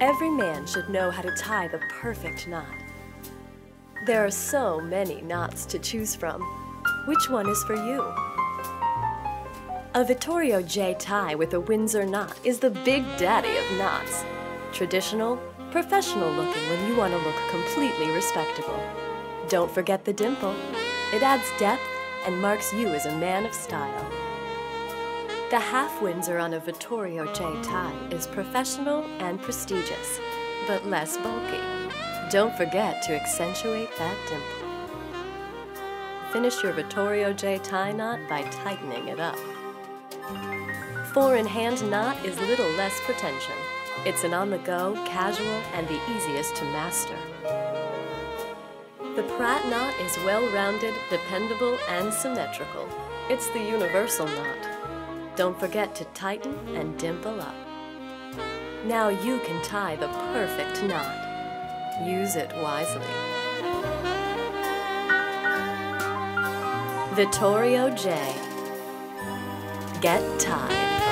Every man should know how to tie the perfect knot. There are so many knots to choose from. Which one is for you? A Vittorio J tie with a Windsor knot is the big daddy of knots. Traditional, professional looking when you want to look completely respectable. Don't forget the dimple. It adds depth and marks you as a man of style. The half-Windsor on a Vittorio J tie is professional and prestigious, but less bulky. Don't forget to accentuate that dimple. Finish your Vittorio J tie knot by tightening it up. Four-in-hand knot is little less pretension. It's an on-the-go, casual, and the easiest to master. The Pratt knot is well-rounded, dependable, and symmetrical. It's the universal knot. Don't forget to tighten and dimple up. Now you can tie the perfect knot. Use it wisely. Vittorio J. Get tied.